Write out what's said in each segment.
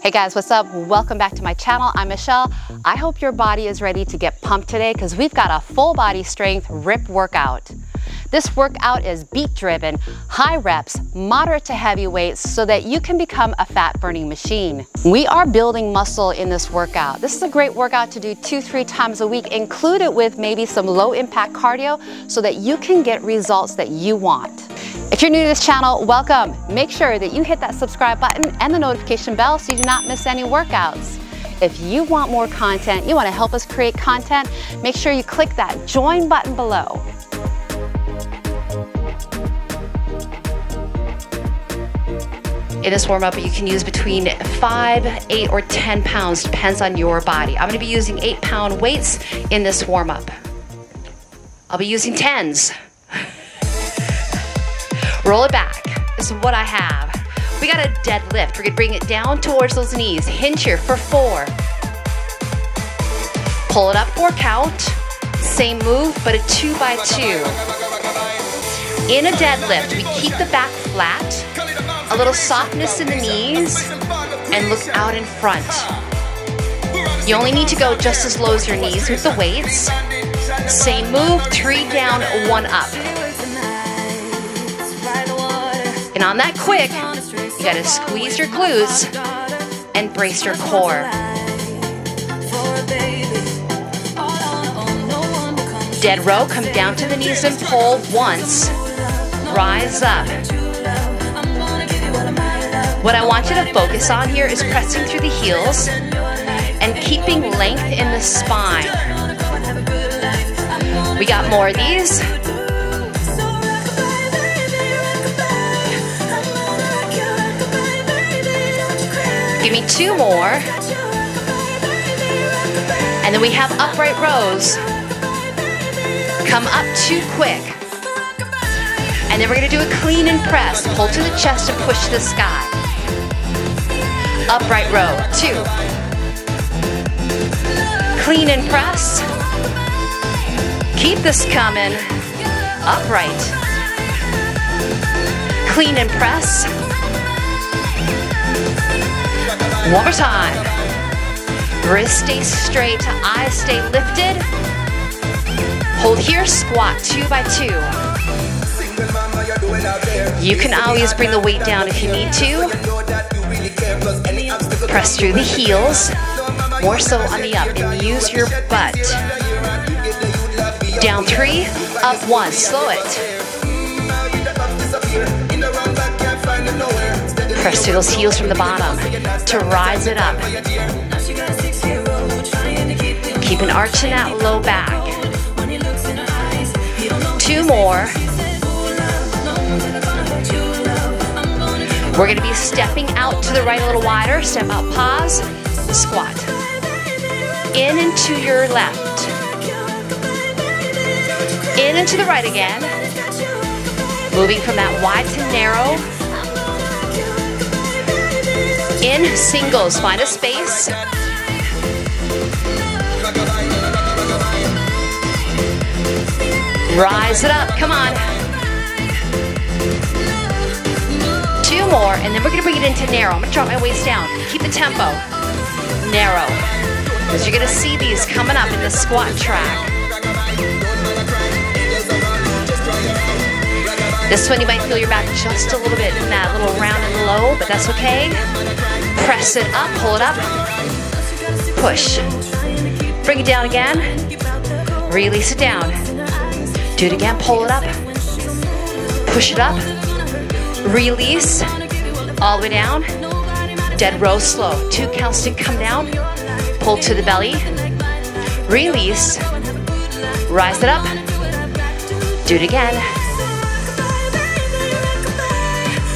Hey guys, what's up? Welcome back to my channel. I'm Michelle. I hope your body is ready to get pumped today because we've got a full body strength RIP workout. This workout is beat driven, high reps, moderate to heavy weights so that you can become a fat burning machine. We are building muscle in this workout. This is a great workout to do 2-3 times a week. Include it with maybe some low impact cardio so that you can get results that you want. If you're new to this channel, welcome. Make sure that you hit that subscribe button and the notification bell so you do not miss any workouts. If you want more content, you want to help us create content, make sure you click that join button below. In this warm-up, you can use between 5, 8, or 10 pounds, depends on your body. I'm going to be using 8-pound weights in this warm-up. I'll be using 10s. Roll it back. This is what I have. We got a deadlift. We're gonna bring it down towards those knees. Hinge here for 4. Pull it up for count. Same move, but a 2x2. In a deadlift, we keep the back flat, a little softness in the knees, and look out in front. You only need to go just as low as your knees with the weights. Same move, 3 down, 1 up. And on that quick, you gotta squeeze your glutes and brace your core. Dead row, come down to the knees and pull once. Rise up. What I want you to focus on here is pressing through the heels and keeping length in the spine. We got more of these. Give me 2 more. And then we have upright rows. Come up 2 quick. And then we're gonna do a clean and press. Pull to the chest and push to the sky. Upright row, 2. Clean and press. Keep this coming. Upright. Clean and press. One more time. Wrist stays straight, eyes stay lifted. Hold here, squat 2x2. You can always bring the weight down if you need to. Press through the heels, more so on the up, and use your butt. Down 3, up 1, slow it. Press through those heels from the bottom to rise it up. Keep an arch in that low back. 2 more. We're gonna be stepping out to the right a little wider. Step out, pause, squat. In and to your left. In and to the right again. Moving from that wide to narrow. In singles, find a space. Rise it up, come on. 2 more, and then we're gonna bring it into narrow. I'm gonna drop my waist down, keep the tempo. Narrow, because you're gonna see these coming up in the squat track. This one you might feel your back just a little bit in that little round and low, but that's okay. Press it up, pull it up, push. Bring it down again, release it down. Do it again, pull it up, push it up, release, all the way down. Dead row, slow, 2 counts to come down, pull to the belly, release, rise it up, do it again.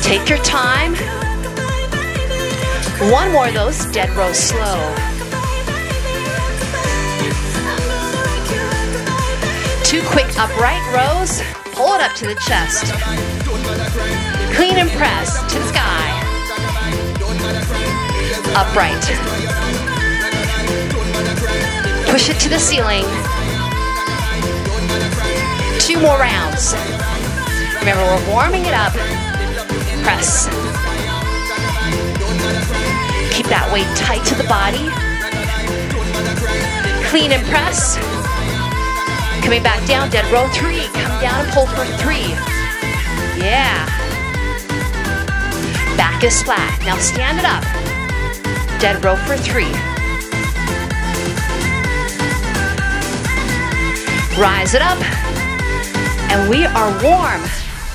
Take your time. 1 more of those, dead row slow. Two quick upright rows, pull it up to the chest. Clean and press to the sky. Upright. Push it to the ceiling. 2 more rounds. Remember, we're warming it up. Press. Keep that weight tight to the body. Clean and press. Coming back down, dead row three. Come down and pull for three. Yeah. Back is flat. Now stand it up. Dead row for three. Rise it up. And we are warm.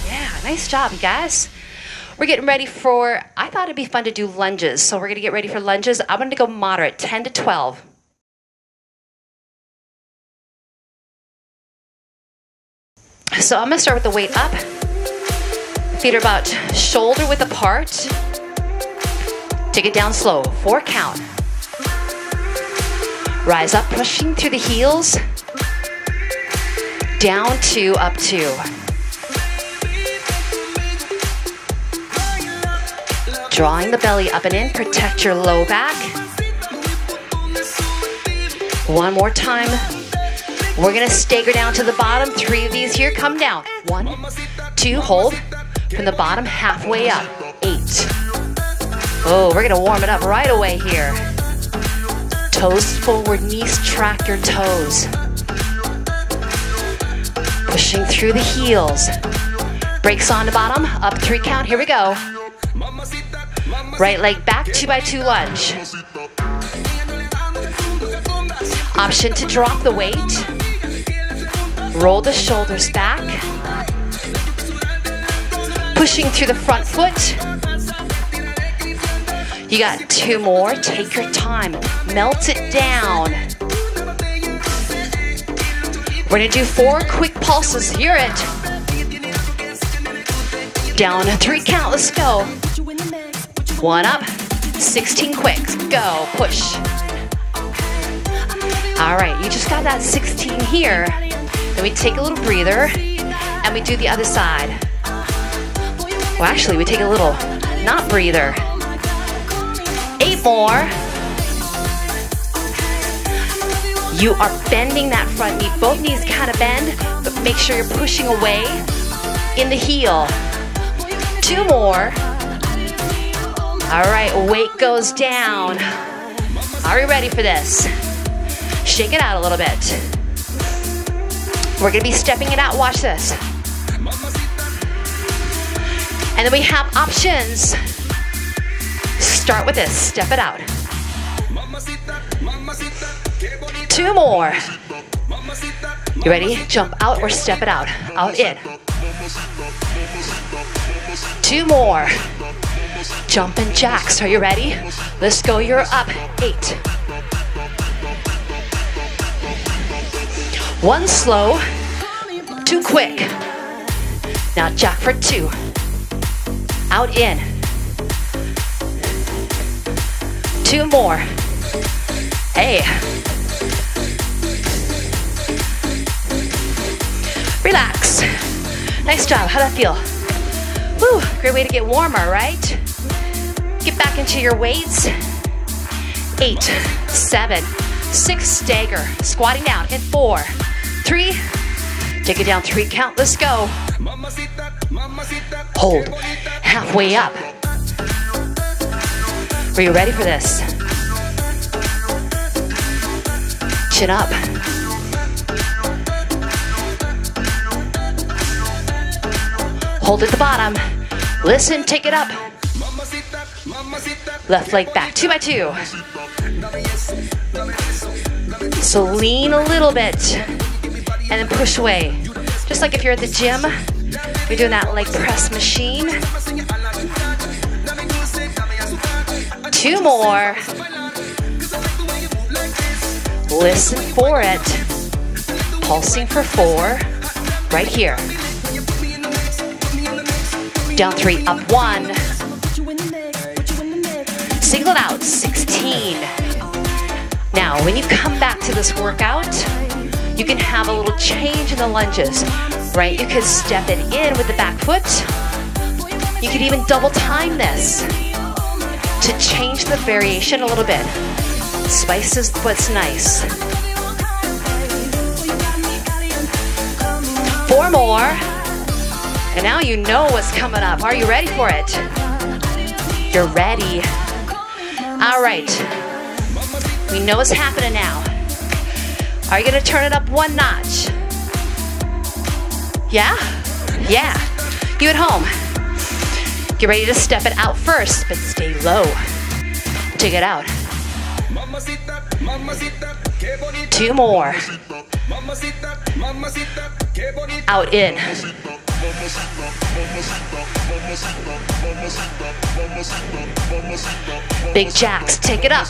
Yeah, nice job, you guys. We're getting ready for, I thought it'd be fun to do lunges. So we're gonna get ready for lunges. I'm gonna go moderate, 10 to 12. So I'm gonna start with the weight up. Feet are about shoulder width apart. Take it down slow, four count. Rise up, pushing through the heels. Down two, up two. Drawing the belly up and in, protect your low back. One more time. We're gonna stagger down to the bottom, three of these here, come down. One, two, hold. From the bottom, halfway up, eight. Oh, we're gonna warm it up right away here. Toes forward, knees track your toes. Pushing through the heels. Breaks on the bottom, up three count, here we go. Right leg back, 2x2 lunge. Option to drop the weight. Roll the shoulders back. Pushing through the front foot. You got two more, take your time. Melt it down. We're gonna do four quick pulses, hear it. Down a three count, let's go. One up, 16 quicks, go, push. All right, you just got that 16 here. Then we take a little breather and we do the other side. Well, actually, we take a little not breather. Eight more. You are bending that front knee. Both knees kind of bend, but make sure you're pushing away in the heel. Two more. All right, weight goes down. Are we ready for this? Shake it out a little bit. We're gonna be stepping it out, watch this. And then we have options. Start with this, step it out. Two more. You ready? Jump out or step it out. Out, in. Two more. Jumping jacks, are you ready? Let's go, you're up, eight. One slow, two quick. Now jack for two. Out, in. Two more. Hey. Relax. Nice job, how'd that feel? Whew, great way to get warmer, right? Get back into your weights. 8, 7, 6, stagger. Squatting down in 4, 3. Take it down, three count, let's go. Hold, halfway up. Are you ready for this? Chin up. Hold at the bottom. Listen, take it up. Left leg back, 2x2. So lean a little bit and then push away. Just like if you're at the gym, you're doing that leg press machine. Two more. Listen for it. Pulsing for four, right here. Down three, up one. Single out, 16. Now, when you come back to this workout, you can have a little change in the lunges, right? You could step it in with the back foot. You could even double time this to change the variation a little bit. Spices what's nice. Four more. And now you know what's coming up. Are you ready for it? You're ready. All right. We know what's happening now. Are you gonna turn it up one notch? Yeah? Yeah. You at home. Get ready to step it out first, but stay low. Dig it out. 2 more. Out, in. Big jacks, take it up.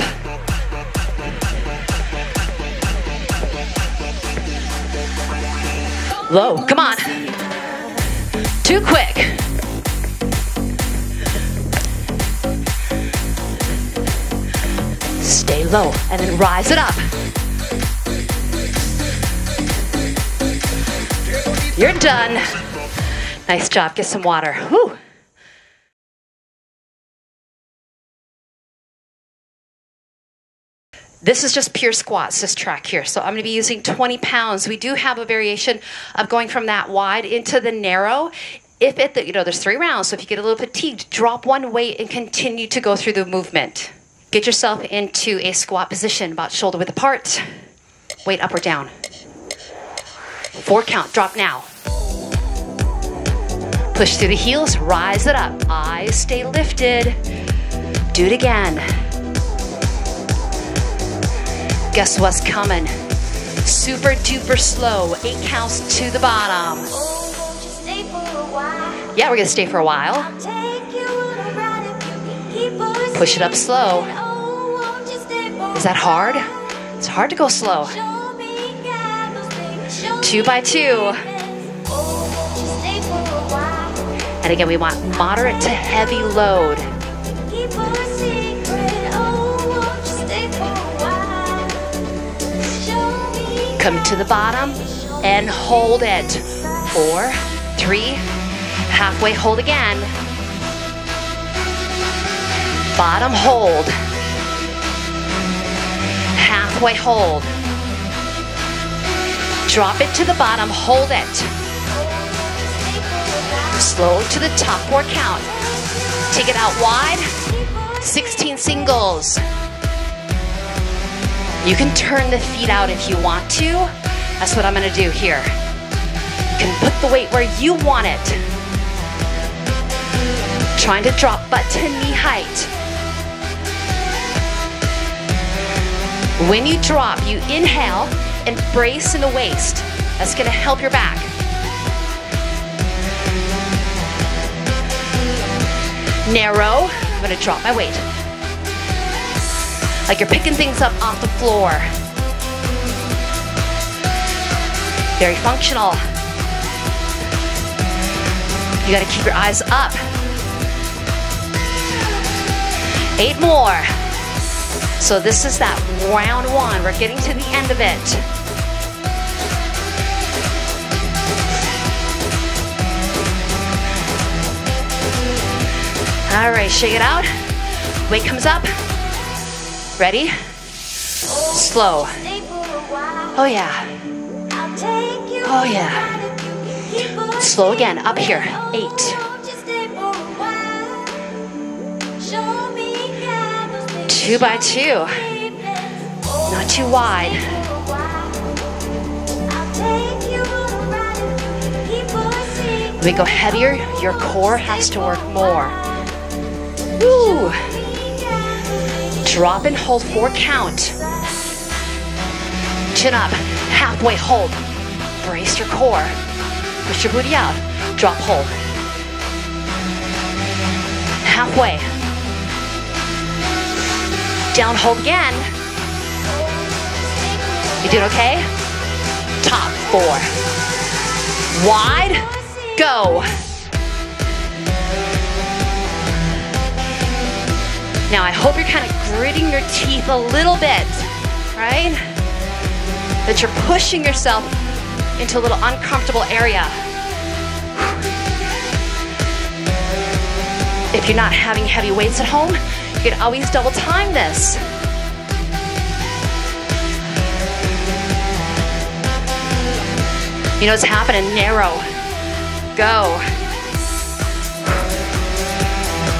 Low, come on. Too quick. Stay low and then rise it up. You're done. Nice job, get some water. Whew. This is just pure squats, this track here. So I'm gonna be using 20 pounds. We do have a variation of going from that wide into the narrow. If it, you know, there's 3 rounds, so if you get a little fatigued, drop one weight and continue to go through the movement. Get yourself into a squat position, about shoulder width apart. Weight up or down. 4 count, drop now. Push through the heels, rise it up. Eyes stay lifted. Do it again. Guess what's coming? Super duper slow. 8 counts to the bottom. Yeah, we're gonna stay for a while. Push it up slow. Is that hard? It's hard to go slow. 2 by 2. And again, we want moderate to heavy load. Come to the bottom and hold it. 4, 3, halfway hold again. Bottom hold. Halfway hold. Drop it to the bottom, hold it. Slow to the top, 4 count. Take it out wide, 16 singles. You can turn the feet out if you want to. That's what I'm gonna do here. You can put the weight where you want it. Trying to drop butt to knee height. When you drop, you inhale and brace in the waist. That's gonna help your back. Narrow, I'm gonna drop my weight. Like you're picking things up off the floor. Very functional. You gotta keep your eyes up. 8 more. So this is that round 1. We're getting to the end of it. All right, shake it out. Weight comes up. Ready? Slow. Oh yeah. Oh yeah. Slow again, up here, 8. 2 by 2. Not too wide. When we go heavier, your core has to work more. Woo! Drop and hold, 4 count. Chin up, halfway hold. Brace your core. Push your booty out. Drop, hold. Halfway. Down, hold again. You doing okay? Top, 4. Wide, go. Now I hope you're kind of gritting your teeth a little bit, right? That you're pushing yourself into a little uncomfortable area. If you're not having heavy weights at home, you can always double time this. You know what's happening? Narrow. Go.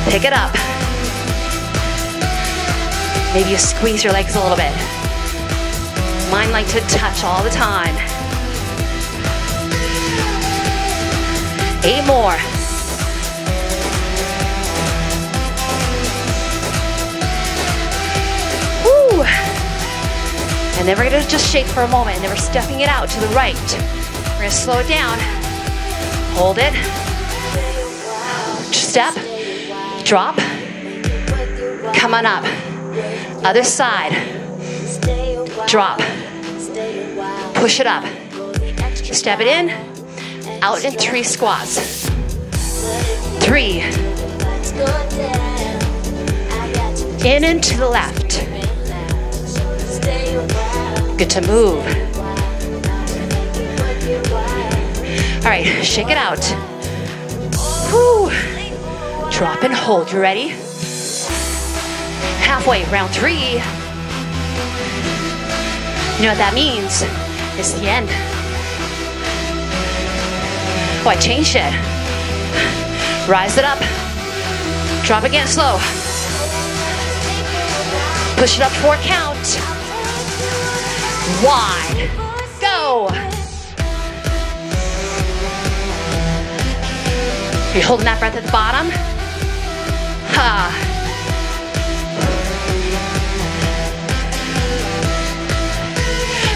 Pick it up. Maybe you squeeze your legs a little bit. Mine like to touch all the time. 8 more. Woo! And then we're gonna just shake for a moment, and then we're stepping it out to the right. We're gonna slow it down. Hold it. Step. Drop. Come on up. Other side. Drop. Push it up. Step it in. Out in 3 squats. 3. In and to the left. Good to move. All right, shake it out. Whew. Drop and hold. You ready? Halfway, round 3. You know what that means? It's the end. Oh, I changed it. Rise it up. Drop again, slow. Push it up 4 count. Wide. Go. Are you holding that breath at the bottom? Ha.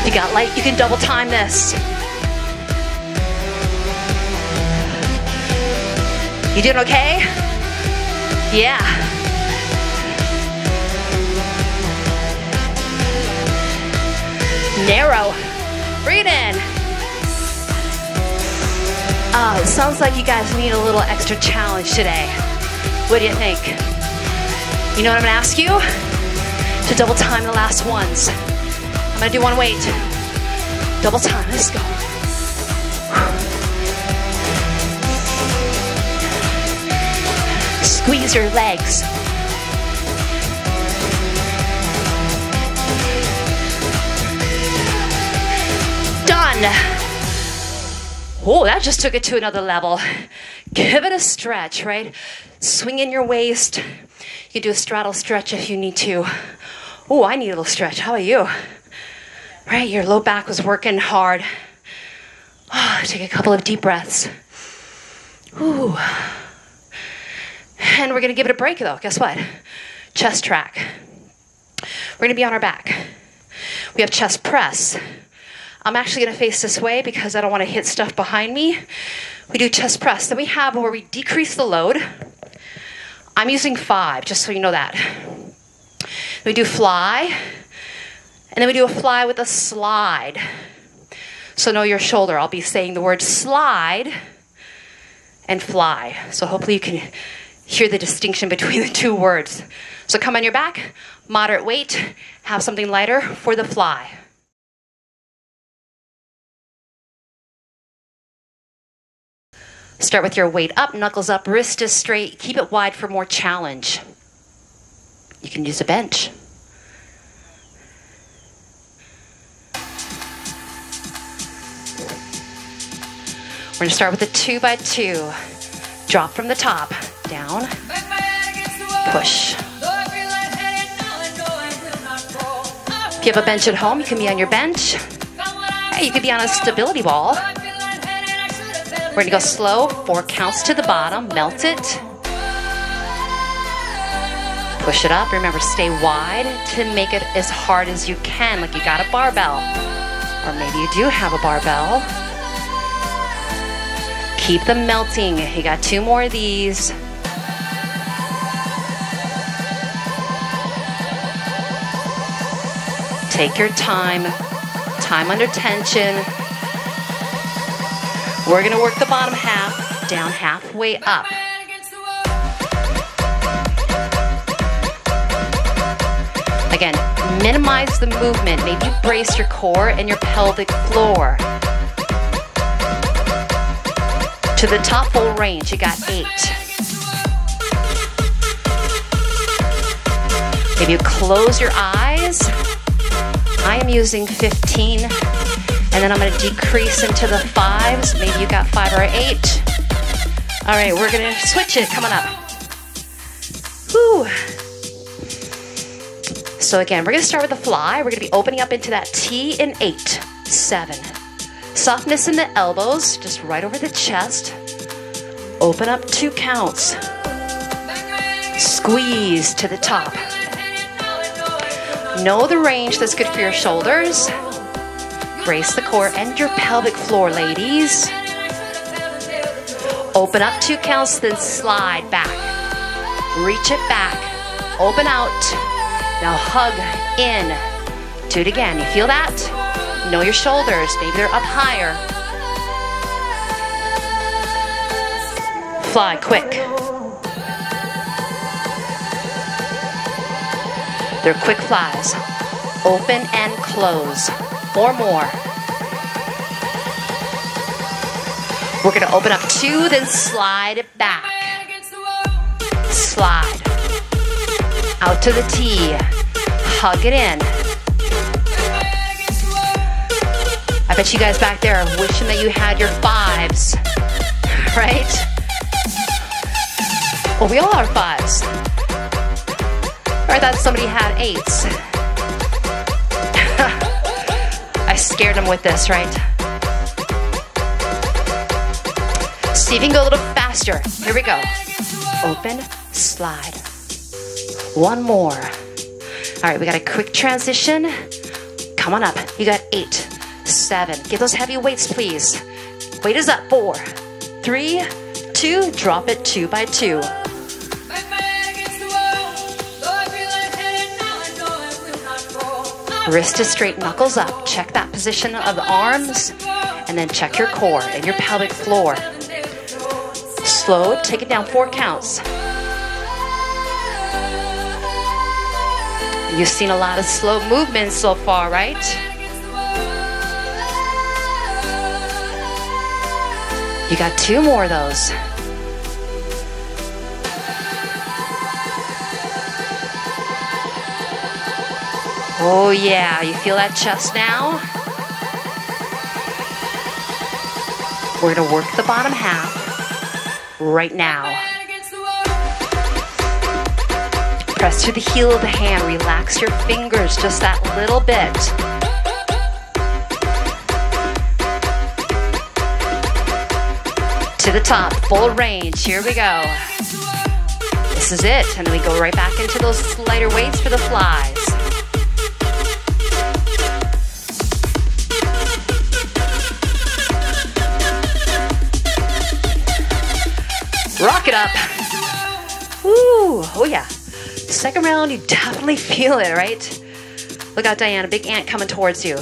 You got light, you can double time this. You doing okay? Yeah. Narrow. Breathe in. Oh, it sounds like you guys need a little extra challenge today. What do you think? You know what I'm gonna ask you? To double time the last ones. I'm gonna do one weight. Double time, let's go. Squeeze your legs. Done. Oh, that just took it to another level. Give it a stretch, right? Swing in your waist. You can do a straddle stretch if you need to. Oh, I need a little stretch, how are you? Right, your low back was working hard. Oh, take a couple of deep breaths. Ooh. And we're gonna give it a break though, guess what? Chest track. We're gonna be on our back. We have chest press. I'm actually gonna face this way because I don't wanna hit stuff behind me. We do chest press. Then we have where we decrease the load. I'm using 5, just so you know that. We do fly. And then we do a fly with a slide. So know your shoulder. I'll be saying the word slide and fly. So hopefully you can hear the distinction between the 2 words. So come on your back, moderate weight, have something lighter for the fly. Start with your weight up, knuckles up, wrist is straight. Keep it wide for more challenge. You can use a bench. We're gonna start with a 2x2. Drop from the top, down, push. If you have a bench at home, you can be on your bench. Hey, you could be on a stability ball. We're gonna go slow, 4 counts to the bottom, melt it. Push it up, remember stay wide to make it as hard as you can, like you got a barbell. Or maybe you do have a barbell. Keep them melting. You got 2 more of these. Take your time. Time under tension. We're gonna work the bottom half, down halfway up. Again, minimize the movement. Maybe brace your core and your pelvic floor. To the top full range, you got 8. Maybe you close your eyes. I am using 15, and then I'm gonna decrease into the 5s. Maybe you got 5 or 8. All right, we're gonna switch it, coming up. Whew. So again, we're going to start with a fly. We're going to be opening up into that T in 8, 7. Softness in the elbows, just right over the chest. Open up 2 counts. Squeeze to the top. Know the range that's good for your shoulders. Brace the core and your pelvic floor, ladies. Open up 2 counts, then slide back. Reach it back. Open out. Now hug in. Do it again. You feel that? Know your shoulders. Maybe they're up higher. Fly quick. They're quick flies. Open and close. 4 more. We're going to open up 2, then slide it back. Slide. Out to the T. Hug it in. I bet you guys back there are wishing that you had your 5s, right? Well, we all are 5s. Or I thought somebody had 8s. I scared them with this, right? See if you can go a little faster. Here we go. Open, slide. 1 more. All right, we got a quick transition. Come on up. You got 8, 7. Get those heavy weights, please. Weight is up. 4, 3, 2. Drop it 2 by 2. Wrist is straight, knuckles up. Check that position of the arms, and then check your core and your pelvic floor. Slow, take it down 4 counts. You've seen a lot of slow movement so far, right? You got 2 more of those. Oh yeah, you feel that chest now? We're gonna work the bottom half right now. Press through the heel of the hand. Relax your fingers just that little bit. To the top, full range. Here we go. This is it. And then we go right back into those lighter weights for the flies. Rock it up. Woo, oh yeah. Second round, you definitely feel it, right? Look out, Diana, big ant coming towards you.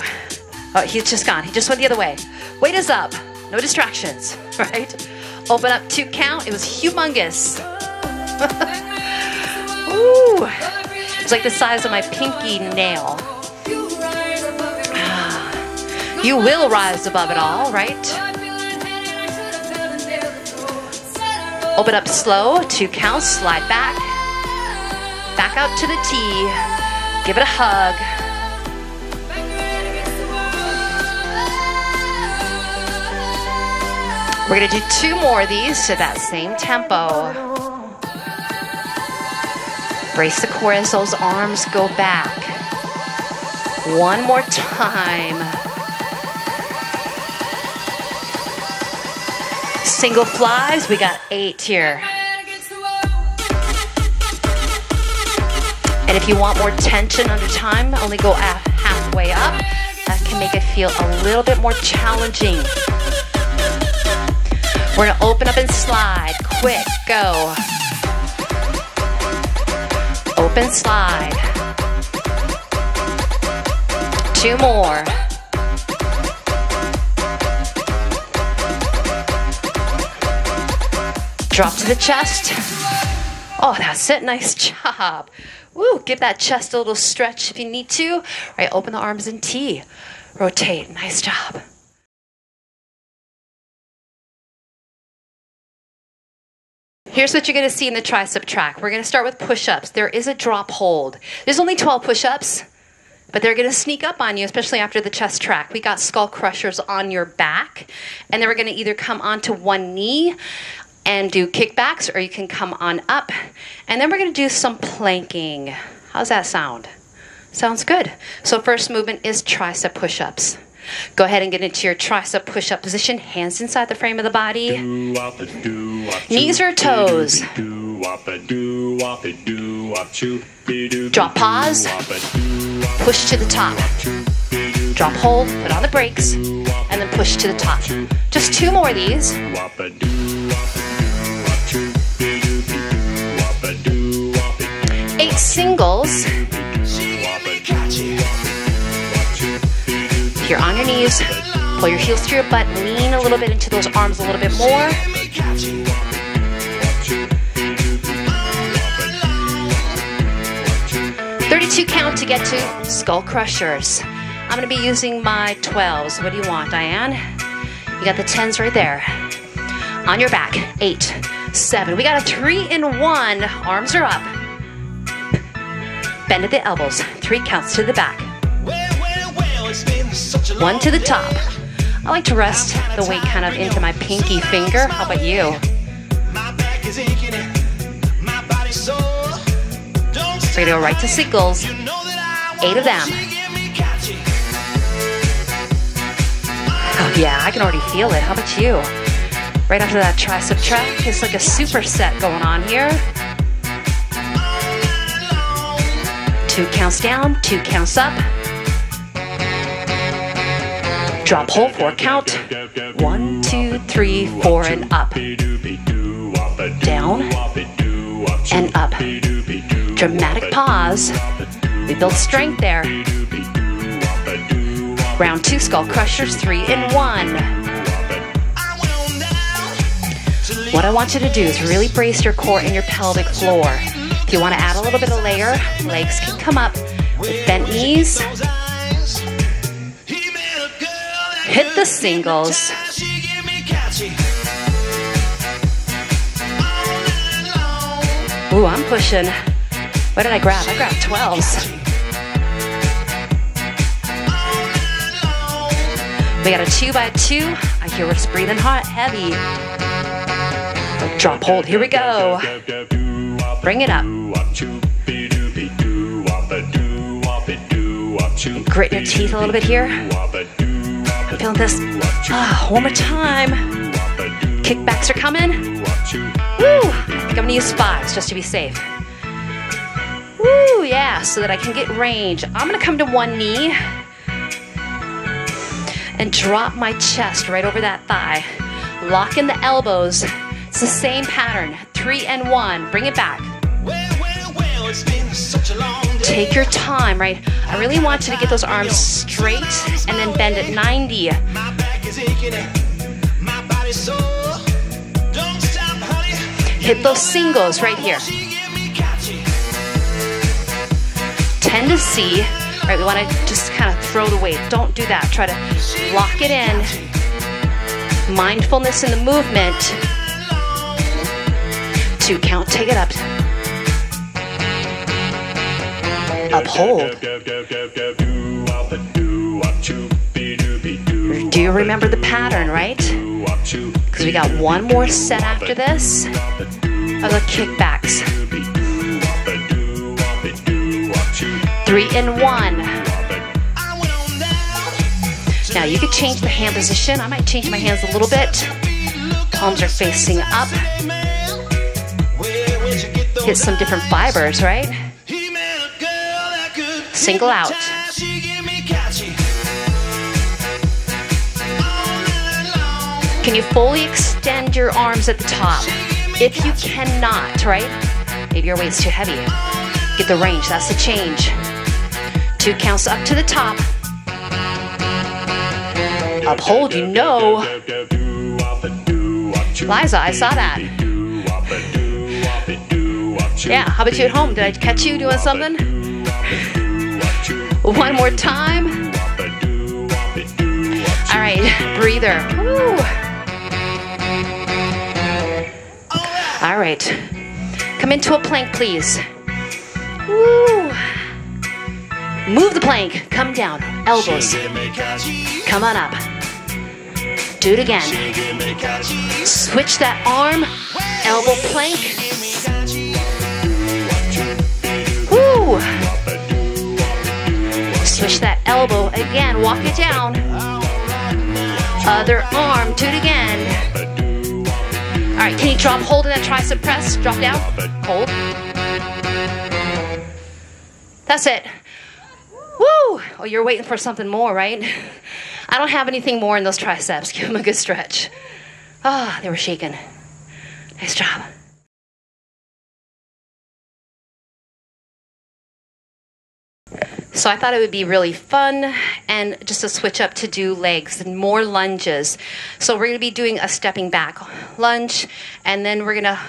Oh, he's just gone, he just went the other way. Weight is up, no distractions, right? Open up 2 count, it was humongous. Ooh, it's like the size of my pinky nail. You will rise above it all, right? Open up slow, 2 counts, slide back. Back out to the T. Give it a hug. We're gonna do 2 more of these to that same tempo. Brace the core as those arms go back. 1 more time. Single flies, we got 8 here. And if you want more tension under time, only go halfway up. That can make it feel a little bit more challenging. We're gonna open up and slide. Quick, go. Open, slide. 2 more. Drop to the chest. Oh, that's it. Nice job. Woo, give that chest a little stretch if you need to. All right, open the arms and T. Rotate. Nice job. Here's what you're going to see in the tricep track. We're going to start with push-ups. There is a drop hold. There's only 12 push-ups, but they're going to sneak up on you, especially after the chest track. We got skull crushers on your back, and then we're going to either come onto 1 knee and do kickbacks, or you can come on up. And then we're gonna do some planking. How's that sound? Sounds good. So first movement is tricep push-ups. Go ahead and get into your tricep push-up position. Hands inside the frame of the body. Knees or toes. Drop, pause. Push to the top. Drop, hold, put on the brakes, and then push to the top. Just two more of these. Eight singles. You're on your knees, pull your heels to your butt, lean a little bit into those arms a little bit more. Two count to get to skull crushers. I'm going to be using my 12s. What do you want, Diane? You got the 10s right there. On your back. 8, 7. We got a 3 in 1. Arms are up. Bend at the elbows. 3 counts to the back. 1 to the top. I like to rest the weight kind of into my pinky finger. How about you? We're going to go right to singles, 8 of them. Oh yeah, I can already feel it. How about you? Right after that tricep track, it's like a superset going on here. 2 counts down, 2 counts up. Drop, hold, 4 count. 1, 2, 3, 4, and up. Down and up. Dramatic pause. We build strength there. Round 2, skull crushers, 3 in 1. What I want you to do is really brace your core and your pelvic floor. If you want to add a little bit of layer, legs can come up with bent knees. Hit the singles. Ooh, I'm pushing. What did I grab? I grabbed 12s. We got a 2 by 2. I hear us breathing hot, heavy. Drop, hold, here we go. Bring it up. Grit your teeth a little bit here. I'm feeling this. One more time. Kickbacks are coming. Woo! I think I'm gonna use 5s just to be safe. Woo, yeah, so that I can get range. I'm gonna come to 1 knee and drop my chest right over that thigh. Lock in the elbows. It's the same pattern, 3 and 1. Bring it back. Take your time, right? I really want you to get those arms straight and then bend at 90. Hit those singles right here. 10 to C, right? We want to just kind of throw the weight. Don't do that. Try to lock it in. Mindfulness in the movement. 2 count, take it up. Uphold. Do you remember the pattern, right? Because we got 1 more set after this of the kickbacks. 3 in 1. Now you could change the hand position. I might change my hands a little bit. Palms are facing up. Hit some different fibers, right? Single out. Can you fully extend your arms at the top? If you cannot, right? Maybe your weight's too heavy. Get the range, that's the change. 2 counts up to the top. Uphold, you know. Liza, I saw that. Yeah, how about you at home? Did I catch you doing something? 1 more time. All right, breather. Woo. All right, come into a plank, please. Woo. Move the plank. Come down. Elbows. Come on up. Do it again. Switch that arm. Elbow plank. Woo. it again, walk it down. Other arm, do it again. All right, can you drop, hold in that tricep press? Drop down, hold. That's it. Woo! Oh, you're waiting for something more, right? I don't have anything more in those triceps. Give them a good stretch. Ah, they were shaking. Nice job. So I thought it would be really fun and just to switch up to do legs and more lunges. So we're going to be doing a stepping back lunge, and then we're going to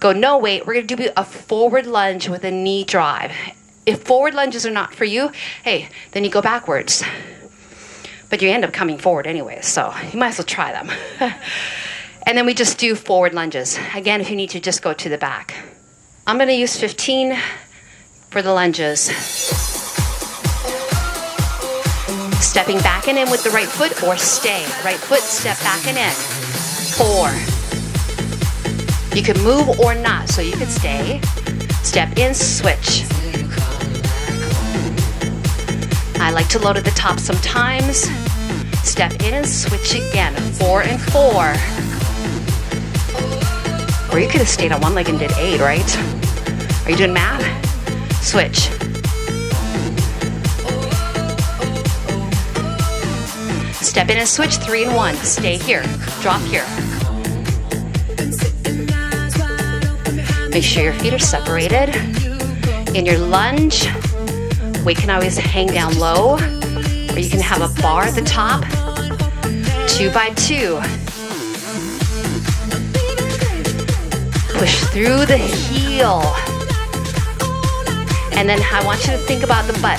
go no weight. We're going to do a forward lunge with a knee drive. If forward lunges are not for you, hey, then you go backwards. But you end up coming forward anyway, so you might as well try them. And then we just do forward lunges. Again, if you need to, just go to the back. I'm going to use 15 for the lunges. Stepping back and in with the right foot, or stay. Right foot, step back and in. 4. You could move or not, so you could stay. Step in, switch. I like to load at the top sometimes. Step in and switch again. 4 and 4. Or you could have stayed on one leg and did 8, right? Are you doing math? Switch. Step in and switch, 3 and 1. Stay here, drop here. Make sure your feet are separated. In your lunge, we can always hang down low, or you can have a bar at the top, 2 by 2. Push through the heel. And then I want you to think about the butt.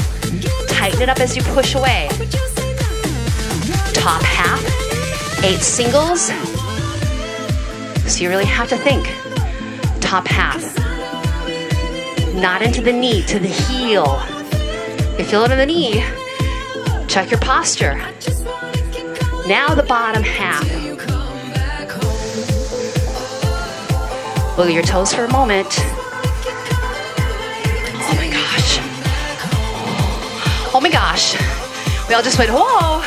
Tighten it up as you push away. Top half, 8 singles. So you really have to think. Top half. Not into the knee, to the heel. If you feel it in the knee, check your posture. Now the bottom half. Wiggle your toes for a moment. Oh my gosh. Oh my gosh. We all just went, whoa.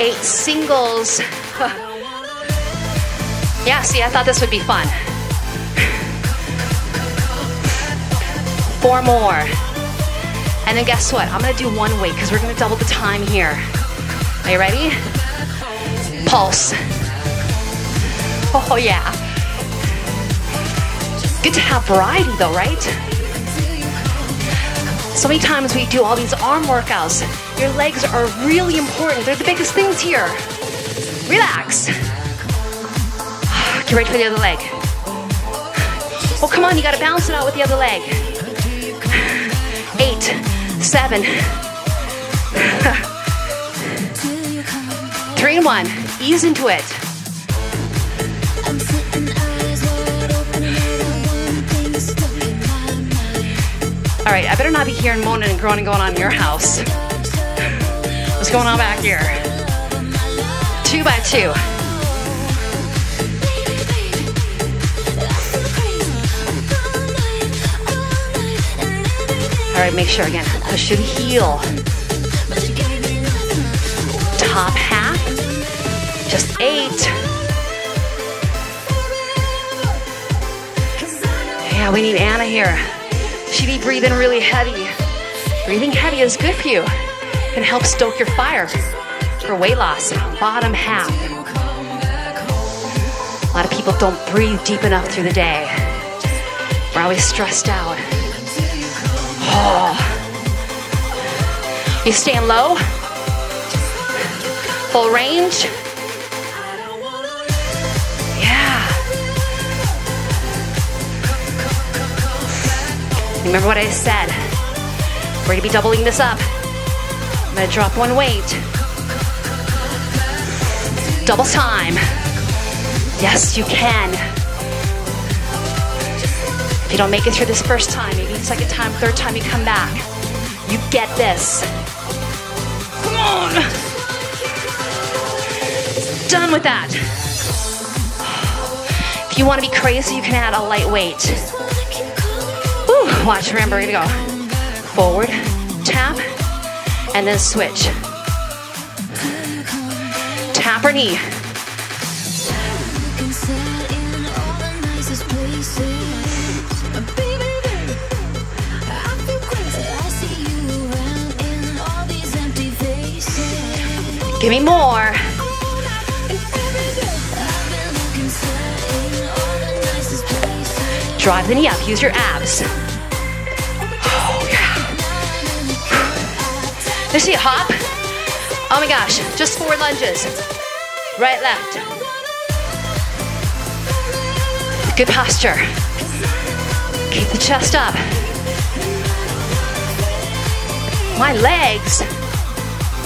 8 singles. Yeah, see, I thought this would be fun. 4 more. And then guess what? I'm going to do one weight because we're going to double the time here. Are you ready? Pulse. Oh, yeah. Good to have variety, though, right? So many times we do all these arm workouts. Your legs are really important. They're the biggest things here. Relax. Get ready for the other leg. Oh, come on, you gotta balance it out with the other leg. 8, 7. 3 and 1, ease into it. All right, I better not be hearing moaning and groaning going on in your house. What's going on back here? 2 by 2. All right, make sure again, push through the heel. Top half, just 8. Yeah, we need Anna here. She be breathing really heavy. Breathing heavy is good for you. Can help stoke your fire for weight loss. Bottom half. A lot of people don't breathe deep enough through the day. We're always stressed out. Oh. You staying low? Full range? Yeah. Remember what I said. We're gonna be doubling this up. I'm gonna drop one weight. Double time. Yes, you can. If you don't make it through this first time, maybe second time, third time you come back. You get this. Come on. Done with that. If you wanna be crazy, you can add a light weight. Woo, watch, remember, we're gonna go. Forward, tap. and then switch. Tap her knee. Give me more. Drive the knee up, use your abs. Oh yeah. Let's see, hop. Oh my gosh, just 4 lunges. Right, left. Good posture. Keep the chest up. My legs.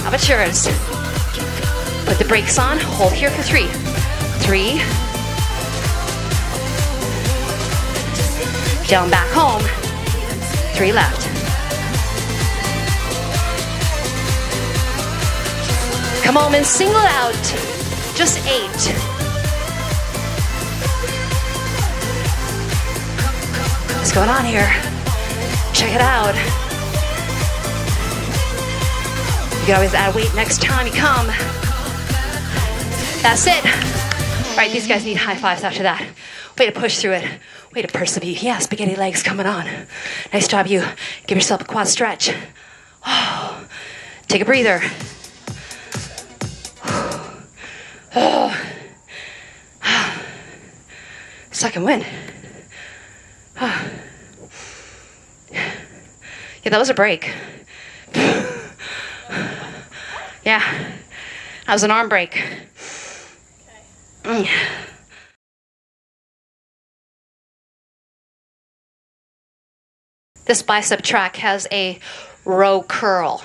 How about yours? Put the brakes on, hold here for 3. 3. Down back home. 3 left. Come home and single out. Just 8. What's going on here? Check it out. You can always add weight next time you come. That's it. All right, these guys need high fives after that. Way to push through it. Way to persevere. Yeah, spaghetti legs coming on. Nice job, you. Give yourself a quad stretch. Oh, take a breather. Oh. Suck and win. Oh. Yeah, that was a break. Yeah, that was an arm break. Mm. This bicep track has a row curl.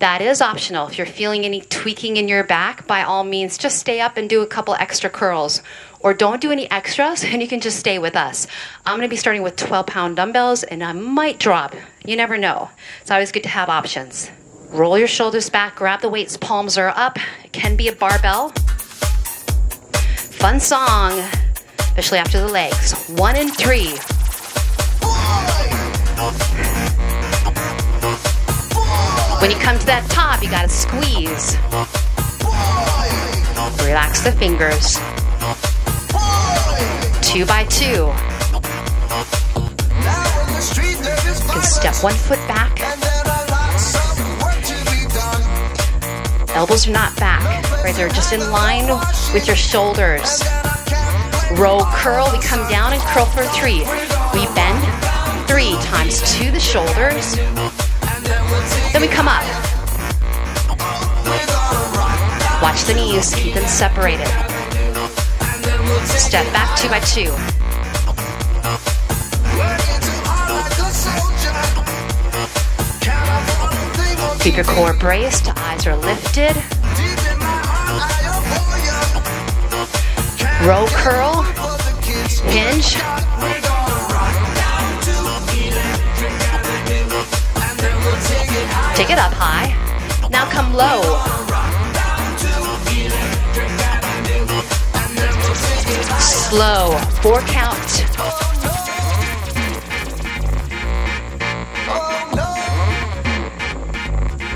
That is optional. If you're feeling any tweaking in your back, by all means, just stay up and do a couple extra curls. Or don't do any extras and you can just stay with us. I'm gonna be starting with 12-pound dumbbells and I might drop. You never know. It's always good to have options. Roll your shoulders back, grab the weights, palms are up. It can be a barbell. Fun song, especially after the legs. 1 and 3. When you come to that top, you gotta squeeze. Relax the fingers. 2 by 2. You can step 1 foot back. Elbows are not back, right? They're just in line with your shoulders. Row, curl, we come down and curl for 3. We bend 3 times to the shoulders. Then we come up. Watch the knees, keep them separated. Step back 2 by 2. Keep your core braced, eyes are lifted. Row, curl, hinge. Take it up high. Now come low. Slow. 4 count.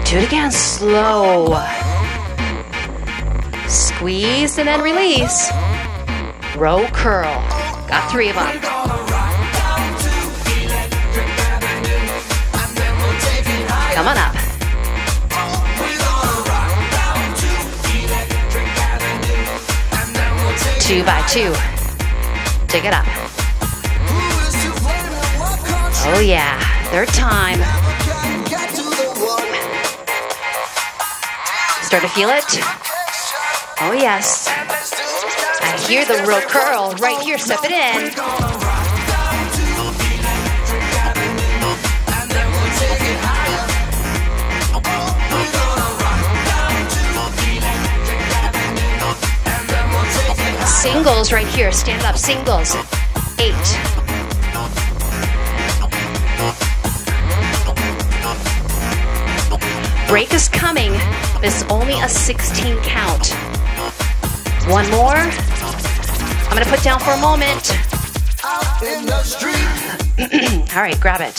Do it again. Slow. Squeeze and then release. Row, curl. Got 3 of them. Come on up. We'll 2 by 2. Take it up. Oh yeah, 3rd time. Start to feel it? Oh yes. I hear the real curl right here, step it in. Singles right here, stand up, singles, 8. Break is coming, but it's only a 16 count. 1 more, I'm gonna put down for a moment. Out in the street. All right, grab it.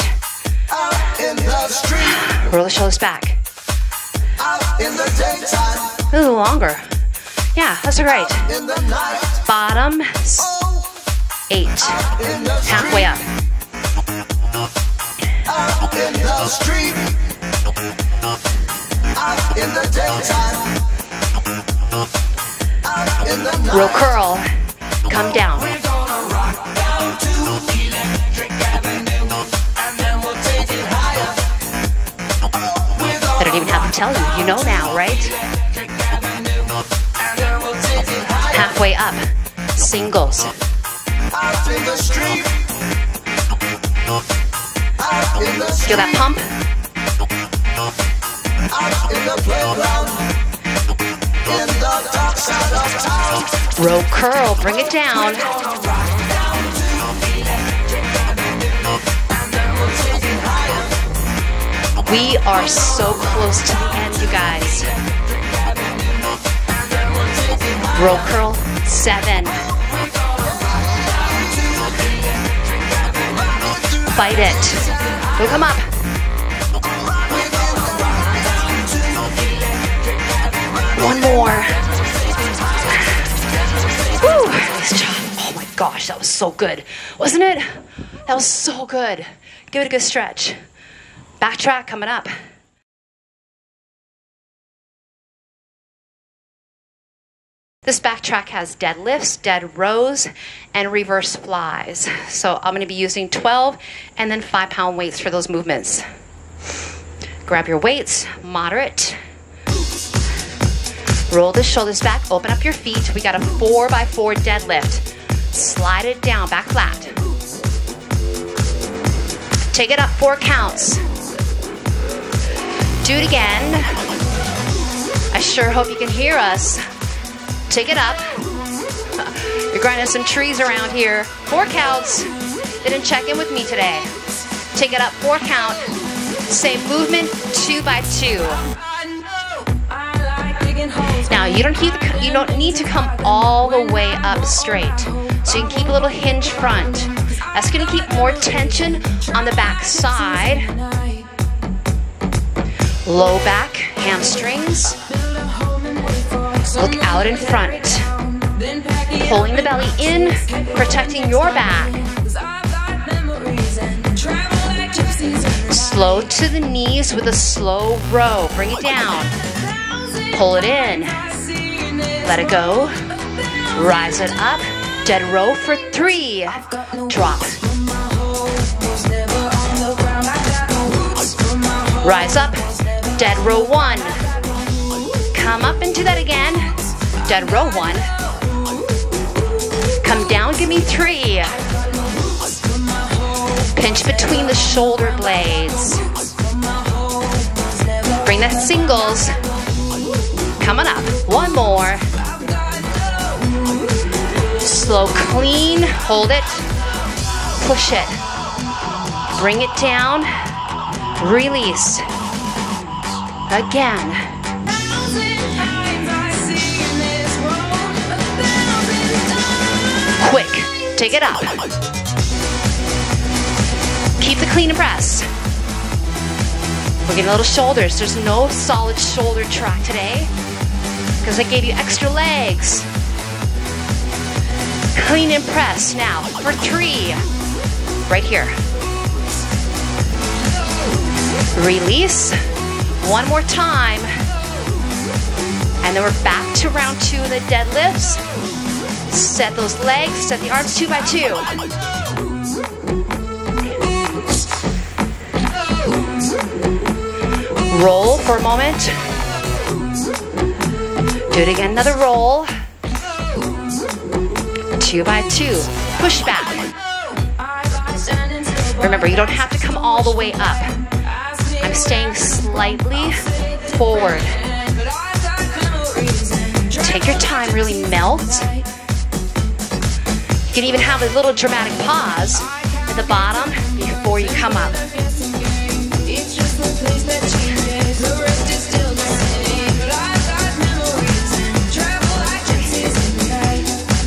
Out in the street. Roll the shoulders back. out in the daytime. A little longer. Yeah, that's right. Bottom 8. Halfway up. Out in the street. Out in the daytime. Out in the night. Real curl. Come down. We're gonna rock down to Electric Avenue, and then we'll take it higher. I don't even have to tell you. You know now, right? Halfway up, singles. Feel that pump? Row curl, bring it down. We are so close to the end, you guys. Row curl, 7. Fight it. Go, come up. One more. Woo! Oh my gosh, that was so good. Wasn't it? That was so good. Give it a good stretch. Backtrack coming up. This back track has deadlifts, dead rows, and reverse flies. So I'm going to be using 12 and then 5-pound weights for those movements. Grab your weights, moderate. Roll the shoulders back, open up your feet. We got a 4x4 deadlift. Slide it down, back flat. Take it up 4 counts. Do it again. I sure hope you can hear us. Take it up. You're grinding some trees around here. 4 counts. They didn't check in with me today. Take it up, 4 count. Same movement, 2x2. Now you don't need to come all the way up straight. So you can keep a little hinge front. That's gonna keep more tension on the back side. Low back, hamstrings. Look out in front, pulling the belly in, protecting your back. Slow to the knees with a slow row. Bring it down, pull it in, let it go, rise it up, dead row for 3, drop. Rise up, dead row 1. Come up and do that again. Dead row 1. Come down, give me 3. Pinch between the shoulder blades. Bring that singles. Come on up. One more. Slow, clean. Hold it. Push it. Bring it down. Release. Again. Quick, take it up. Keep the clean and press. We're getting a little shoulders. There's no solid shoulder track today because I gave you extra legs. Clean and press now for 3. Right here. Release. One more time. And then we're back to round 2 of the deadlifts. Set those legs, set the arms 2x2. Roll for a moment. Do it again, another roll. 2x2, push back. Remember, you don't have to come all the way up. I'm staying slightly forward. Take your time, really melt. You can even have a little dramatic pause at the bottom before you come up.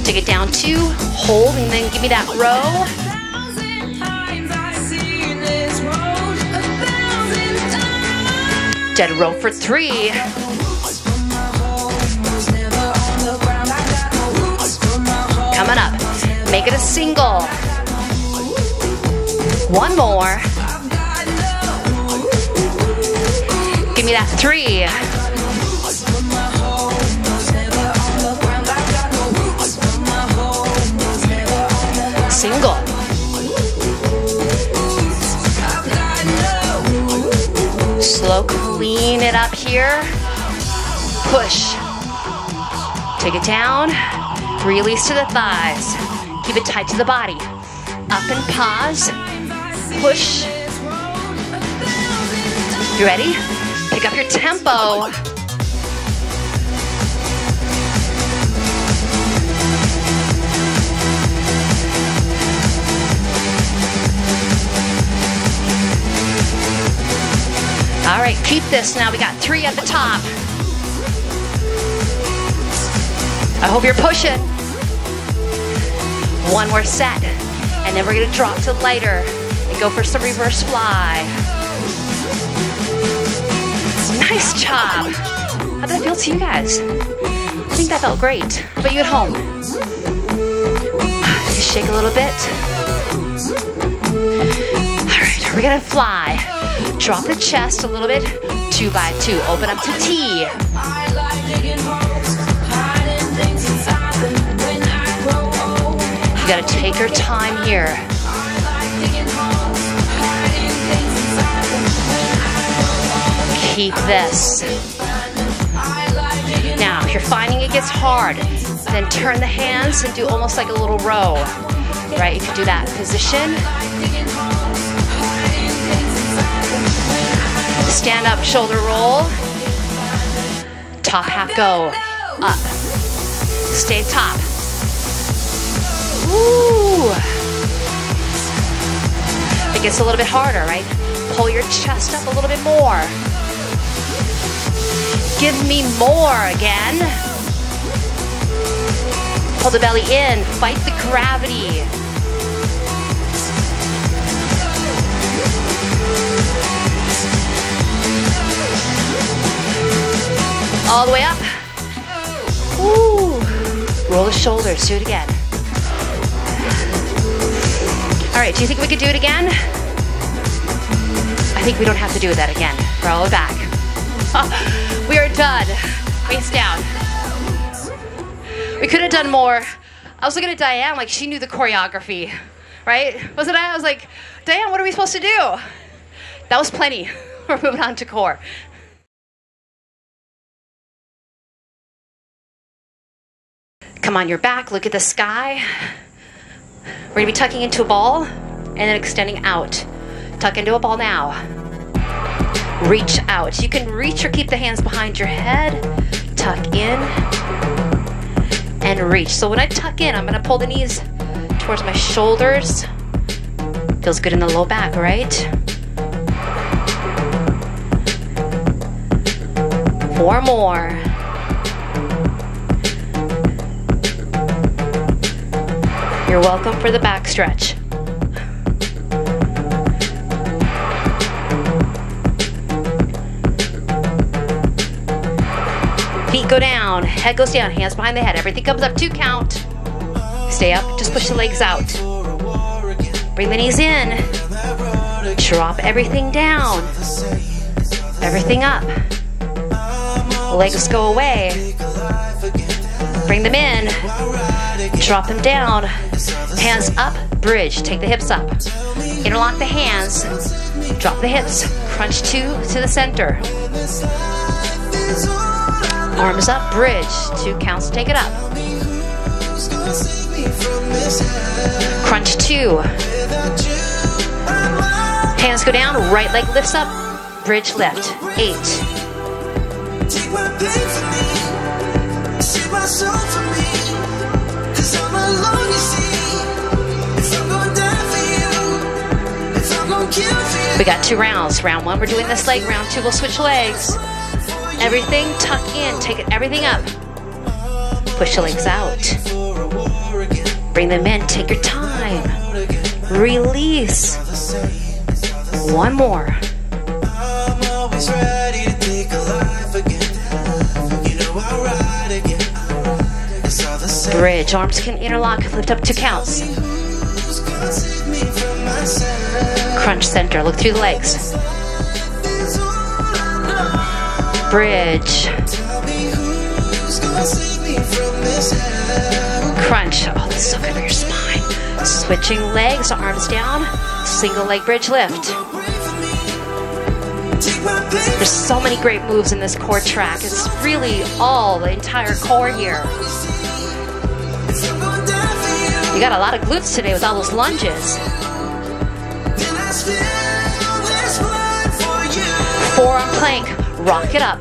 Take it down 2, hold, and then give me that row. Dead row for three. Coming up. Make it a single. One more. Give me that three. Single. Slow clean it up here. Push. Take it down. Release to the thighs. Keep it tight to the body. Up and pause. Push. You ready? Pick up your tempo. All right, keep this. Now we got three at the top. I hope you're pushing. One more set, and then we're gonna drop to lighter and go for some reverse fly. Nice job. How did that feel to you guys? I think that felt great. How about you at home? You shake a little bit. All right, we're gonna fly. Drop the chest a little bit. 2 by 2. Open up to T. You gotta take your time here. Keep this. Now, if you're finding it gets hard, then turn the hands and do almost like a little row. Right? You can do that position. Stand up, shoulder roll. Top half go. Up. Stay top. Woo! It gets a little bit harder, right? Pull your chest up a little bit more. Give me more again. Pull the belly in. Fight the gravity. All the way up. Woo. Roll the shoulders. Do it again. All right, do you think we could do it again? I think we don't have to do that again. Roll it back. Oh, we are done. Face down. We could have done more. I was looking at Diane like she knew the choreography, right? Wasn't I? I was like, Diane, what are we supposed to do? That was plenty. We're moving on to core. Come on your back, look at the sky. We're gonna be tucking into a ball and then extending out. Tuck into a ball now. Reach out. You can reach or keep the hands behind your head. Tuck in and reach. So when I tuck in, I'm gonna pull the knees towards my shoulders. Feels good in the low back, right? 4 more. You're welcome for the back stretch. Feet go down, head goes down, hands behind the head. Everything comes up, 2 count. Stay up, just push the legs out. Bring the knees in. Drop everything down. Everything up. Legs go away. Bring them in. Drop them down. Hands up, bridge. Take the hips up. Interlock the hands. Drop the hips. Crunch 2 to the center. Arms up, bridge. 2 counts to take it up. Crunch 2. Hands go down. Right leg lifts up. Bridge lift. 8. We got 2 rounds. Round 1, we're doing this leg. Round 2, we'll switch legs. Everything tuck in. Take it, everything up. Push the legs out. Bring them in. Take your time. Release. 1 more. bridge. Arms can interlock, lift up 2 counts. Crunch center, look through the legs. Bridge. Crunch. Oh, this is so good for your spine. Switching legs, arms down. Single leg bridge lift. There's so many great moves in this core track. It's really all the entire core here. You got a lot of glutes today with all those lunges. Forearm plank, rock it up.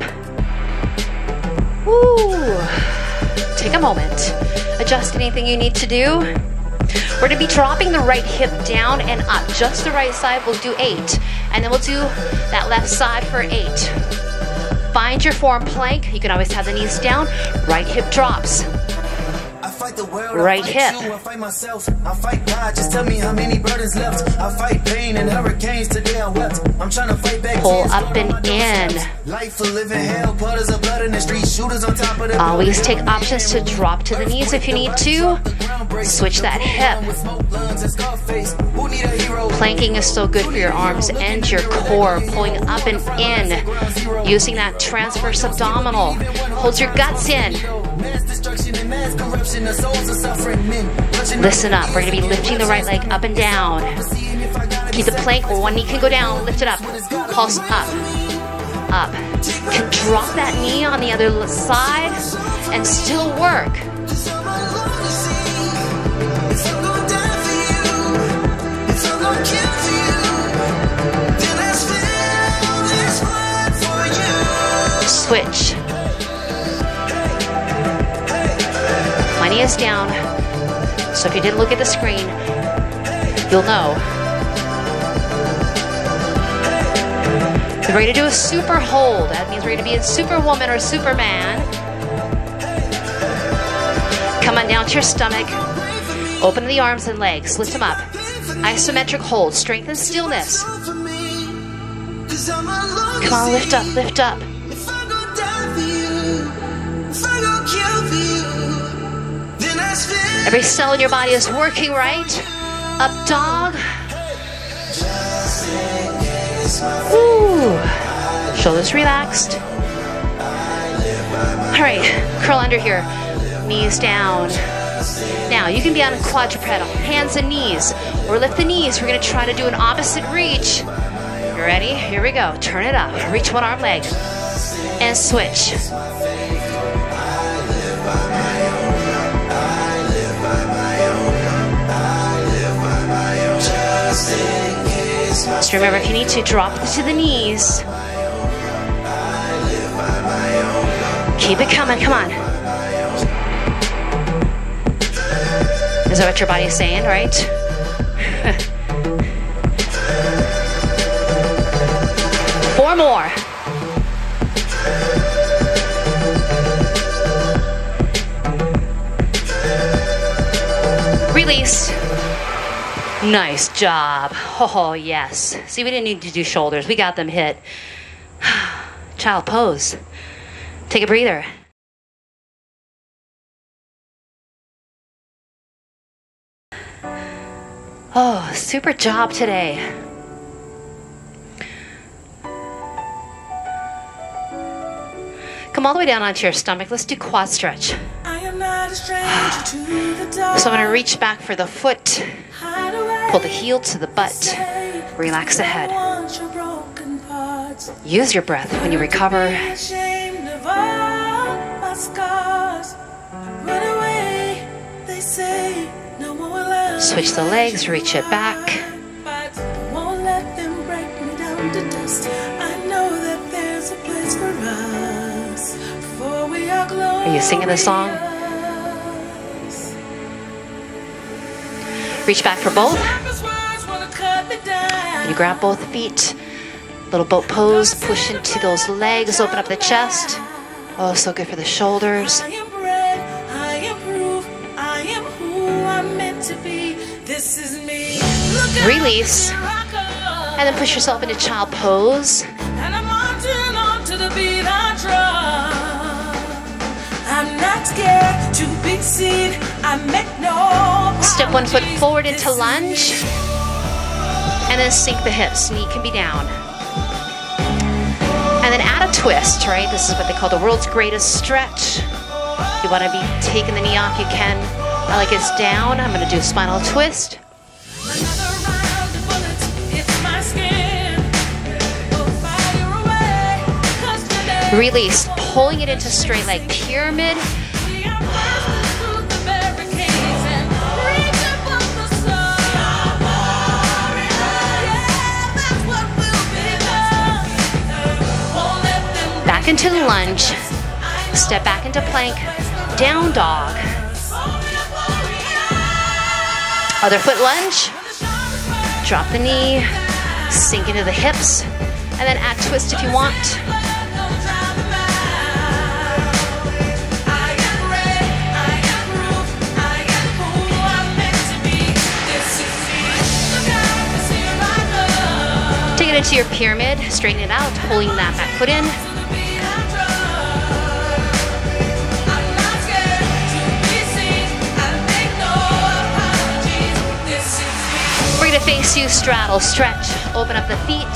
Woo! Take a moment. Adjust anything you need to do. We're going to be dropping the right hip down and up. Just the right side, we'll do 8. And then we'll do that left side for 8. Find your forearm plank. You can always have the knees down. Right hip drops. Right hip. Pull up and in. Always take options to drop to the knees if you need to. Switch that hip. Planking is so good for your arms and your core. Pulling up and in. Using that transverse abdominal. Holds your guts in. Listen up, we're going to be lifting the right leg up and down. Keep the plank where one knee can go down, lift it up, pulse up, up. Can drop that knee on the other side and still work. Switch. Is down, so if you didn't look at the screen, you'll know. We're ready to do a super hold. That means we're going to be in Superwoman or Superman. Come on down to your stomach. Open the arms and legs. Lift them up. Isometric hold. Strength and stillness. Come on, lift up, lift up. Every cell in your body is working right. Up dog. Ooh. Shoulders relaxed. All right, curl under here. Knees down. Now you can be on a quadrupedal, hands and knees, or lift the knees. We're gonna try to do an opposite reach. You ready? Here we go. Turn it up. Reach one arm leg and switch. Just remember, if you need to, drop to the knees. Keep it coming, come on. Is that what your body is saying, right? Four more. Release. Nice job. Oh, yes. See, we didn't need to do shoulders. We got them hit. Child pose. Take a breather. Oh, super job today. Come all the way down onto your stomach. Let's do quad stretch. So I'm going to reach back for the foot. Pull the heel to the butt. Relax the head. Use your breath when you recover. Switch the legs, reach it back. Are you singing the song? Reach back for both. You grab both feet. Little boat pose. Push into those legs. Open up the chest. Oh, so good for the shoulders. Release. And then push yourself into child pose. I'm not scared to be seen. I make no step one foot forward into lunge. And then sink the hips. Knee can be down. And then add a twist, right? This is what they call the world's greatest stretch. If you want to be taking the knee off, you can. I like it's down. I'm going to do a spinal twist. Release, pulling it into straight leg pyramid. Back into lunge, step back into plank, down dog. Other foot lunge, drop the knee, sink into the hips, and then add twist if you want. Into your pyramid, straighten it out, holding that back foot in. We're going to face you, straddle, stretch, open up the feet,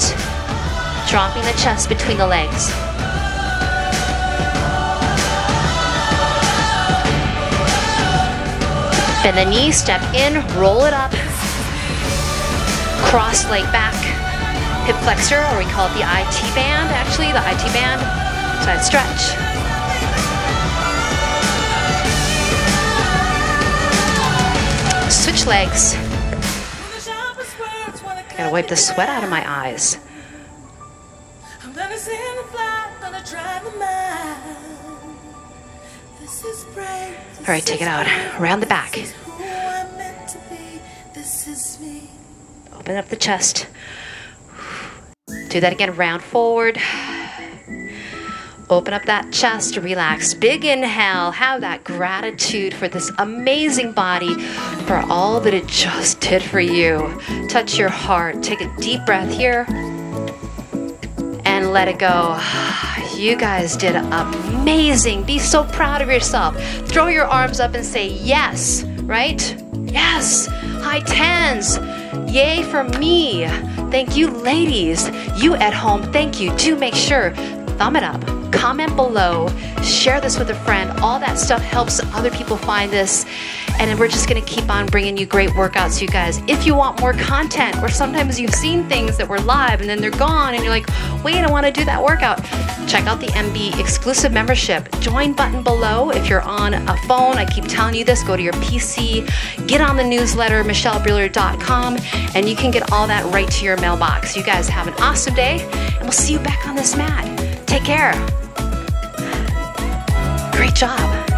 dropping the chest between the legs. Bend the knee, step in, roll it up, cross leg back. Hip flexor, or we call it the IT band, actually, the IT band, side stretch. Switch legs. I gotta wipe the sweat out of my eyes. All right, take it out, around the back. Open up the chest. Do that again, round forward, open up that chest, relax, big inhale, have that gratitude for this amazing body, for all that it just did for you. Touch your heart, take a deep breath here, and let it go. You guys did amazing, be so proud of yourself. Throw your arms up and say yes, right? Yes, high tens, yay for me. Thank you, ladies. You at home, thank you. Do make sure, thumb it up, comment below, share this with a friend. All that stuff helps other people find this. And we're just gonna keep on bringing you great workouts, you guys. If you want more content, or sometimes you've seen things that were live and then they're gone and you're like, wait, I wanna do that workout. Check out the MB exclusive membership. Join button below if you're on a phone. I keep telling you this, go to your PC, get on the newsletter, michellebriehler.com, and you can get all that right to your mailbox. You guys have an awesome day, and we'll see you back on this mat. Take care. Great job.